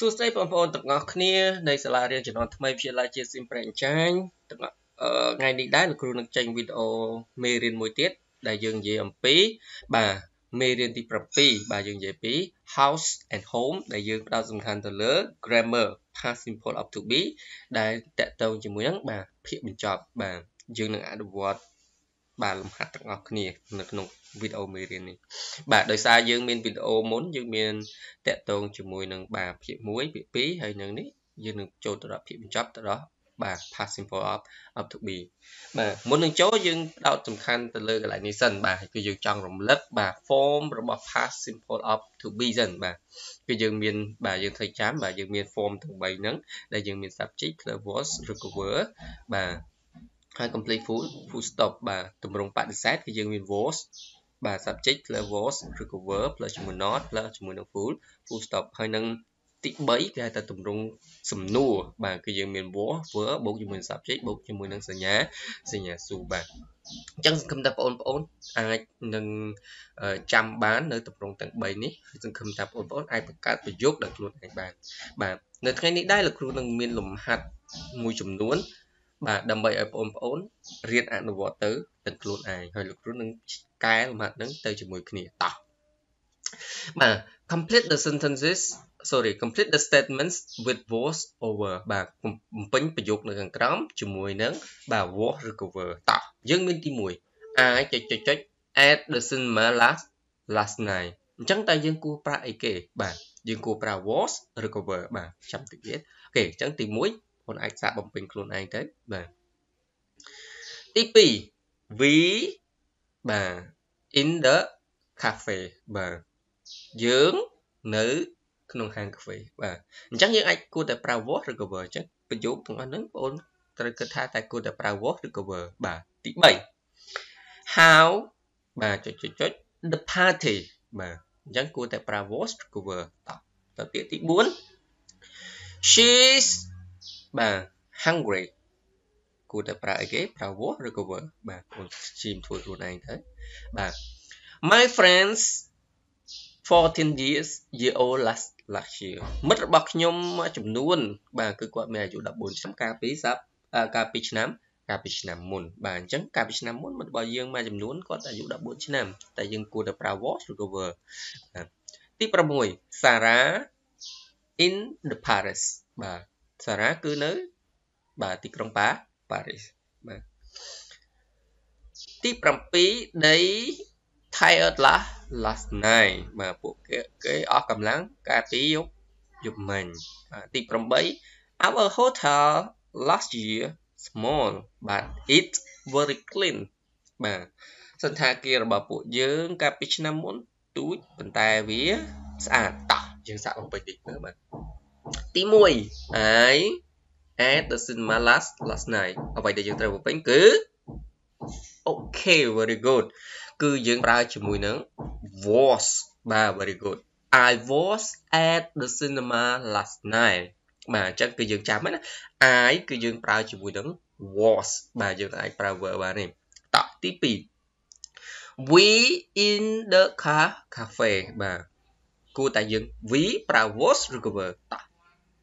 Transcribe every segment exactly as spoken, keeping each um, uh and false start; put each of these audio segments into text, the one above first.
Số xe bóng bóng tập ngọt khía, này sẽ là riêng cho nó thay phía là chia xin bệnh chánh. Ngày đi đáy là cựu nâng chanh video mê riêng mùi tiết, đại dương dễ ẩm phí. Bà mê riêng tí bạp phí, bà dương dễ phí. House and home, đại dương đau dùng khăn tờ lỡ. Grammar, past simple of to be. Đại tệ tông cho mùi nâng bà phía bình chọp, bà dương nâng ả đồ vọt. Bà làm hạt ngọt khía, nâng video mê riêng này. Bà đời xa dương mình video muốn dương mình tệ tông cho mùi nâng bà phía muối, phía phí hay nâng ní. Dương nâng chôn tờ đó phía bình chọp tờ đó. Bà past simple of, of to be. Bà muốn nâng chỗ dương đau tùm khăn từ lơ lại ní sân. Bà cứ dương trong rộng lớp. Bà form rộng bà past simple of to be dân. Bà cứ dương miền bà dương thời chám. Bà dương miền form thằng bày nắng. Đây dương miền subject là was recover. Bà hai complete full, full stop. Bà tùm rộng bạn xét cứ dương miền was. Bà subject là was recover. Là chúng mình not là chúng mình full full stop. Hai nâng tí bấy cái ta tùm rung sùm nua bà cứ dân mình bố vỡ bố cho mình sạp chết bố cho mình nâng sở nhá sở nhá xù bà chẳng không ta ôn ôn ai nâng chăm bán nơi tùm rung tầng bảy ní chẳng không ta ôn ôn ai bật cát và dốt đặc luôn anh bà bà nơi ngay ní đây là khu nâng miên lùm hạt mùi chùm luôn bà đầm bày ở ôn ôn riêng ảnh võ tớ tầng luôn ai hồi lúc rút nâng cái lùm hạt nâng tới cho mùi khỉ tỏ bà complete the sentences sorry complete the statements with was over bà bánh bà dục là gần trống chùm mùi nâng bà was recover tạo dân minh tí mùi ai cho cho cho at the cinema last last night chẳng ta dân cô pra ấy kê bà dân cô pra was recover bà chăm tự viết kê chẳng tí mùi hôn ai xa bóng bình luôn anh thế bà tí bì ví bà in the cafe bà dưỡng nữ nông hàng cà phê và chắc như anh cô đã prao vót rồi cover chắc bình dụng thằng anh nướng ôn từ cơ tha tại cô đã prao vót rồi cover bà tỷ bảy how bà cho cho cho the party bà chắc cô đã prao vót rồi cover tập tiếp tỷ bốn she's bà hungry cô đã prao cái prao vót rồi cover bà con chim thua luôn anh thế bà my friends fourteen years year old last last year mất bọc nhom chùm luôn bà cứ gọi mẹ chủ đập bốn trăm ca phí sắp ca phí năm ca phí năm môn bà chẳng ca phí năm môn mất bao nhiêu mà chùm luôn có tại chủ đập bốn trăm năm tại dân cô đập prao vót rồi cover tiếp ra mùi Sarah in the Paris bà Sarah cứ nới bà tiếp trong bá Paris bà tiếp ra phí đấy tired last last night mà bộ cái cái ở cầm láng cà tí giúp giúp mình à, tiếp trong bấy our hotel last year small but it very clean mà sân thà kia là bà bộ dưỡng cà tí năm món túi bàn tay vía à tỏ dưỡng sạc không phải địch nữa mà tí mùi ấy at the cinema last last night ở vậy để dưỡng trai bộ bánh cứ ok very good cứ dưỡng ra cho mùi nướng was bà very good I was at the cinema last night mà chắc cứ dưỡng chạm ấy ai cứ dưỡng ra cho mùi nướng was bà dưỡng ai ra vợ bà này tọt tí bì we in the car cafe bà cô ta dưỡng ví ra was recover tọt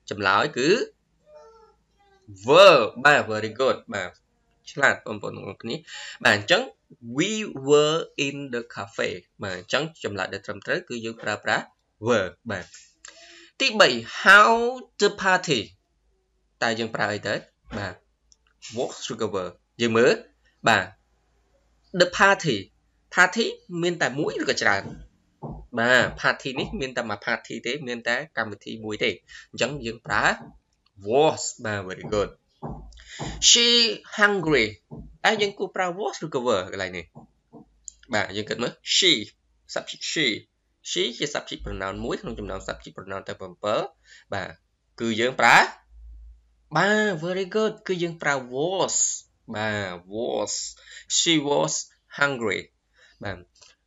chậm lại cứ vợ bà very good bà là ôm bọn ngọc ní bản chất we were in the cafe mà chẳng chậm lại để trầm tới cứ dùng pra pra were bạn tiếp bảy how the party tại dùng pra ấy tới bà was recover giờ mới bà the party party miền tại mũi được cả bà party này miền tại mà party thế miền tại cầm thì mũi thế chẳng dùng pra was bà very good she hungry ai dân cô pra was recover cái này này bà dân kết mới she subject she she chỉ subject pronoun muối không chùm nào subject pronoun tại phần vớ bà cư dân pra ba very good cư dân pra was bà was she was hungry bà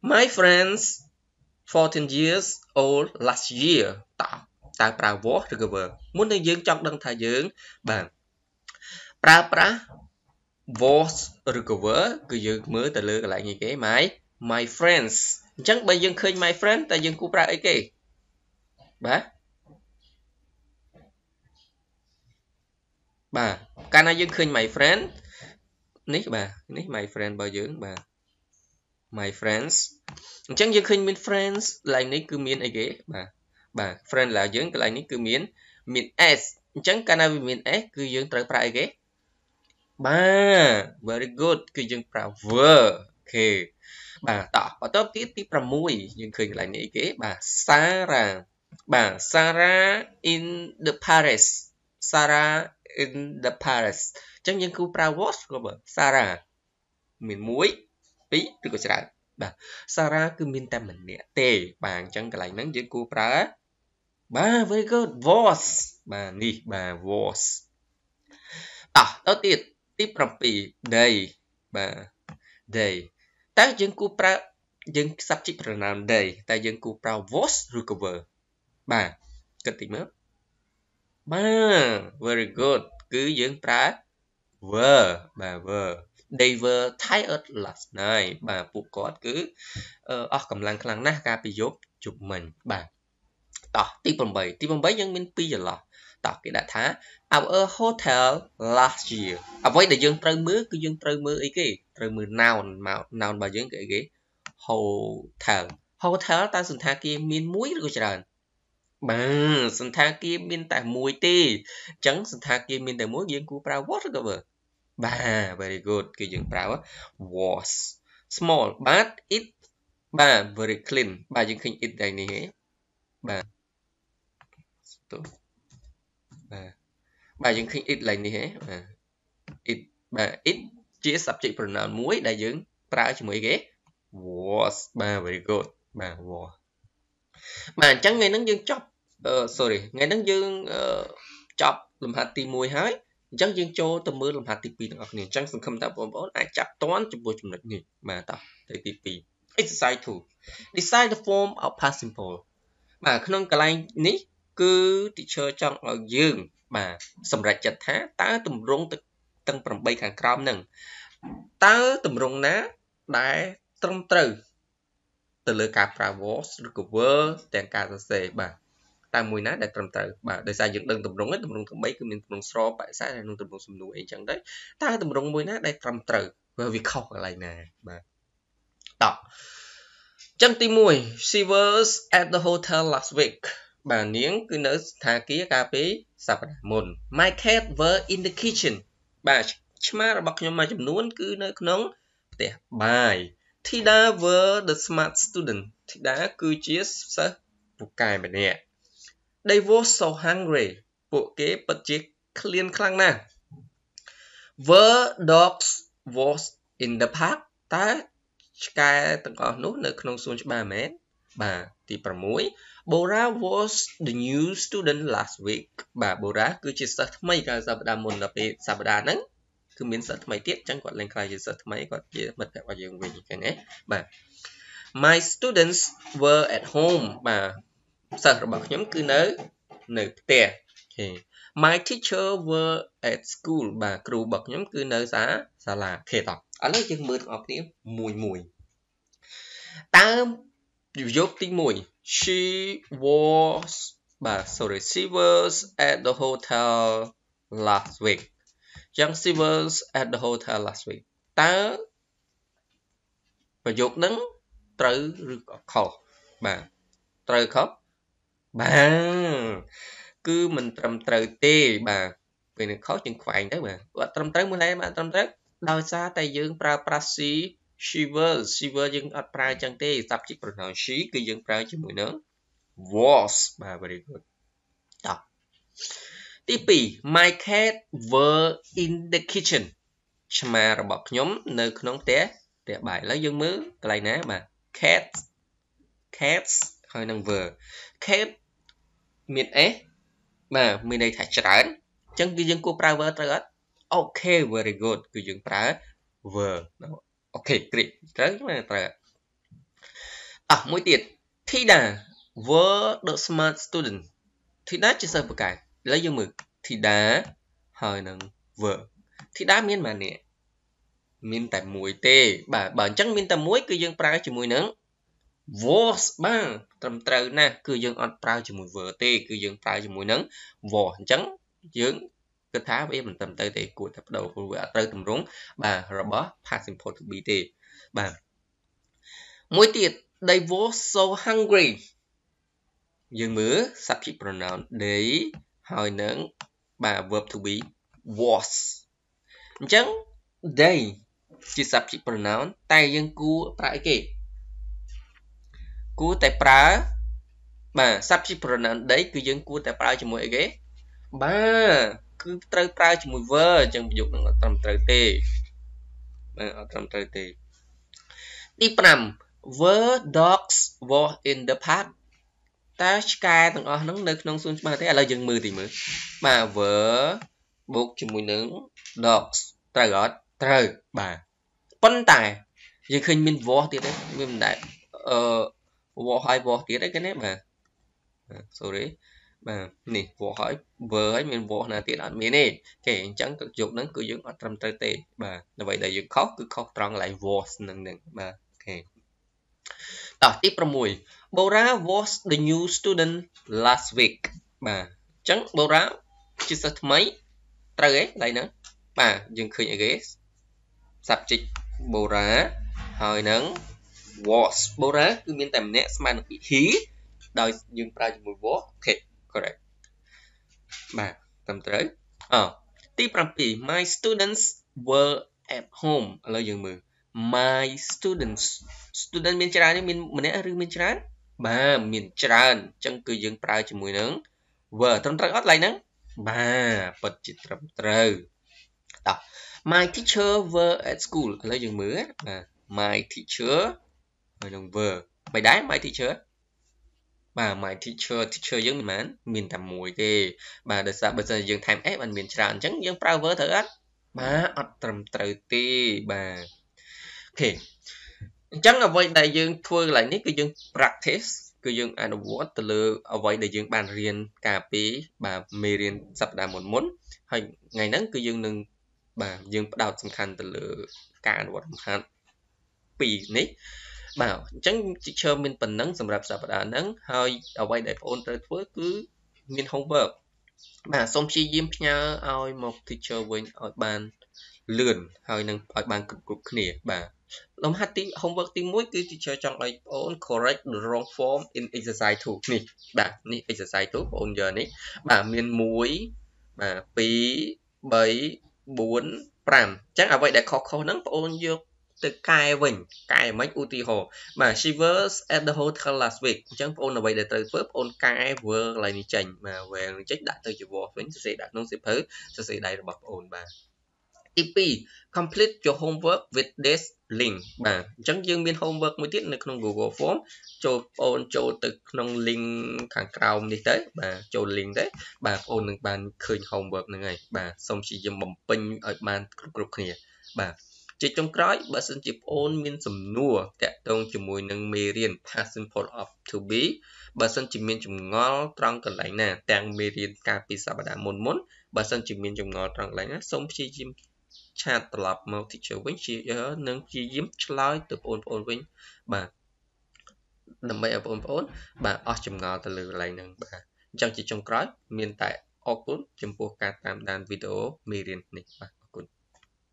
my friends fourteen years old last year ta ta pra was recover muốn đơn dương trong đơn thà dưỡng bà pra pra was recover cứ dừng mới từ lưa lại như cái máy my friends chẳng bây giờ khơi my friend tại dân cú pra ấy kì bà bà cái này dương khinh my friend nick bà nick my friend bao dưỡng bà my friends chẳng dương khinh mình friends lại nick cứ miền ấy ghế bà bà friend là dưỡng lại nick cứ miền miền s chẳng cái này miền s cứ dưỡng tới phải ghế bà very good cứ dưỡng phải vừa ok bà tỏ và tốt tiếp tiếp làm mùi dương khinh lại nick ghế bà Sarah bà Sarah in the Paris Sarah in the Paris chẳng những khu Paris của bà Sarah miền muối tí từ của Sarah bà Sarah cứ miền Tây mình nè tề bạn chẳng cái lạnh nắng giữa khu Paris bà với cái was bà nì bà was à đó tiếp tiếp làm gì đây bà đây tại những khu Paris những sắp chỉ phần nào đây tại những khu Paris was recover bà cất tiếng nữa bà very good cứ dưỡng pra vờ bà vờ they were tired last night bà phụ có cứ ở cầm lăng khăn nát ra bị dốt chụp mình bà tỏ tiếp bằng bảy tiếp bằng bảy dân minh pi giờ lọ tỏ cái đại thá our hotel last year à với đại dân trời mưa cứ dân trời mưa ý cái trời mưa nào nào nào bà dân cái cái hotel hotel ta dùng thà kia miền muối rồi trời bà sinh tha kia bên tại mùi tì chẳng sinh tha kia bên tại mối dưỡng của bà what cơ vợ bà very good cái dưỡng bà was small but it bà very clean bà dưỡng khinh it đây này bà bà dưỡng khinh it lại này bà it bà it chỉ subject pronoun muối đại dưỡng bà chỉ mười ghế was bà very good bà was bà chẳng ngày nắng dương chọc Uh, sorry, ngày nắng dương uh, chọc làm hạt tì mùi hái chẳng dương cho tầm mưa làm hạt tì pì này chẳng xung không ta bốn bốn ai chọc toán cho bôi chùm lật nghỉ mà ta thầy tì pì exercise two decide the form of past simple mà khả năng cả lại ní cứ teacher chọn ở dương mà xâm rạch chật thá ta tùm rung tăng bằng bay kháng crom nâng ta tùm rung ná đại trong trừ từ lửa cà phà võ rồi cù vơ tèn cà sê bà ta mùi ná để trầm tự bà để sai dựng đơn tầm rung ấy tầm rung tầm bấy cứ mình tầm rung so bãi sai đơn tầm rung sum nuôi ấy chẳng đấy ta tầm rung mùi ná để trầm tự và việc khóc ở lại nè bà tỏ chân tim mùi she was at the hotel last week bà niếng cứ nỡ thà kia cà phê sập mồn my cat were in the kitchen bà chma bọc nhom mà chấm nuôn cứ nỡ nóng để bài thì đã were the smart student thì đã cứ chia sẻ một cái mà nè they were so hungry bộ kế bật chiếc clean khăn nè were dogs was in the park ta cái từng có nút nơi không xuống cho ba mẹ bà thì bà mũi Bora was the new student last week bà Bora cứ chia sẻ mấy cái giờ bà muốn là bị sao bà nắng cứ miễn sạch mấy tiết chẳng còn lên khai chia sẻ mấy còn chia mật phải qua giường về cái này bà my students were at home bà sợ rồi bảo nhóm cứ nớ nở tiền thì my teacher were at school bà kêu bậc nhóm cứ nớ giá xa là thể tập ở lớp chương mưa học tiếng mùi mùi ta dốt tiếng mùi she was bà sorry she was at the hotel last week chẳng she was at the hotel last week ta và dốt nắng trừ khóc bà trừ khóc bà cứ mình trầm trời tê bà vì nó khó chừng khoảng đấy mà và trầm trời mới lấy mà trầm trời đào xa tay dương pra pra si shiver shiver dương at pra chẳng tê tập chiếc phần nào xí cứ dương pra chứ mùi nướng was bà very good đó tiếp bì my cat were in the kitchen chma rồi bọc nhóm nơi nóng té để bài lấy dương mứ cái này nè bà cat cats hơi năng vừa cat miền é mà miền này thạch trán chẳng cứ dân cô pra vợ trời ok very good cứ dân pra vợ ok great trán chúng ta trời à mỗi tiệt thi đà were the smart student thi đá chỉ sợ một cái lấy dương mực thi đá hơi năng vừa thi đá miền mà nè miền tại mũi tê bà bản chẳng miền tại mũi cứ dân pra chỉ mũi nướng was ba trầm trừ nè cứ dương on prao chỉ mùi vừa tê cứ dương prao chỉ mùi nắng vò trắng dương cứ tháo với mình tầm tới để của tập đầu của tới tầm rúng và robot passing possibility và mỗi tiệt they were so hungry dường mứa subject pronoun để hỏi nướng và verb to be was chẳng they chỉ subject pronoun tay dân cua tại kì cua tại pra mà subject pronoun đấy cứ dân cua tại pra cho mỗi cái ba cứ tới pra cho mỗi verb chẳng ví dụ nó tầm tới tê ở tầm tới tê đi pram were dogs were in the park ta sky thằng ở nắng nực nông xuân mà thế là dân mưa thì mưa mà vợ buộc cho mùi nướng dogs ta gót trời bà phân tài nhưng khi mình vô thì đấy mình đại ờ vô hỏi vô thì đấy cái nét mà sorry mà nè vô hỏi vợ ấy mình vô là tiền ăn miếng này kể chẳng cực dục nắng cứ dưỡng ở trong trời tê bà là vậy đầy dưỡng khóc cứ khóc tròn lại vô nâng nâng bà kể đó tiếp ra mùi Bora was the new student last week bà chẳng Bora chỉ sợ mấy trời ấy lại nữa bà dừng khơi nhảy ghế subject Bora hồi nắng was Bora cứ biến tầm nét mà nó bị hí đòi dừng ra cho mùi vô thiệt correct bà tầm tới ờ tiếp ra thì my students were at home là dừng mười my students student miền trà nên miền mình ở miền trà bà miền trà chẳng cứ dừng ra cho mùi nắng vợ trong trời ót lại nắng bà bật chít trầm trời đó. My teacher were at school lấy dừng mứa à my teacher rồi đồng vợ bài đá my teacher bà my teacher teacher dừng mình mán mình tầm mùi kì bà đợt sao bây giờ dừng time ép anh miền tràn chẳng dừng prao vỡ thở ách bà ọt trầm trời tì bà ok chẳng là vậy đại dương thua lại nít cứ dừng practice cứ dừng ăn uống từ lừa ở vậy đại dương bàn riêng cà phê bà mê riêng sập đà một muốn hay ngày nắng cứ dừng nâng bà dương bắt đầu sầm khăn từ lửa cả đồ sầm khăn pì nấy bảo chẳng chỉ cho mình phần nắng sầm rạp sập đá nắng hơi đầu bay đẹp ôn tới cuối cứ mình không vợ mà xong chi diêm nhau ao một thì chờ với ở bàn lườn hơi nâng ở bàn cực cực nề bà lòng hát tí không vợ tí mũi cứ chỉ chờ trong bài ôn correct the wrong form in exercise two nè bà nè exercise two ôn giờ nè bà miền muối bà pí bấy bốn pram chắc là vậy để khó khó nắng ôn vô từ cài vỉnh cài mấy uti hồ mà she was at the hotel last week chắc ôn là vậy để từ phớp ôn cài vừa lại đi chành mà về trách đã từ chịu vô vẫn sẽ đặt nông sẽ phớ sẽ đây là bậc ôn bà tê pê complete your homework with this link bà chắc dương biên homework mới tiết này trong Google Form cho ôn cho từ trong link thằng cao đi tới bà cho link đấy bà ôn được bàn khơi homework này ngày bà xong chỉ dùng bấm pin ở bàn group này bà chỉ trong cõi bà xin chụp ôn miên sầm nua tẹt đông chỉ mùi nâng mê riêng passing for up to be bà xin chỉ miên chùm ngó trong cái lạnh nè đang mê riêng cà phê sao bà đã muốn muốn bà xin chỉ miên chùm ngó trong lạnh xong chỉ chim chat lập một thị trường với chị ở nâng chỉ dím lái từ ôn ôn với bà nằm bay ở ôn ôn bà ở chùm ngó từ lử lại nâng bà trong chỉ trong cõi miên tại Oculus chấm buộc cả tam đàn video mê riêng này bà.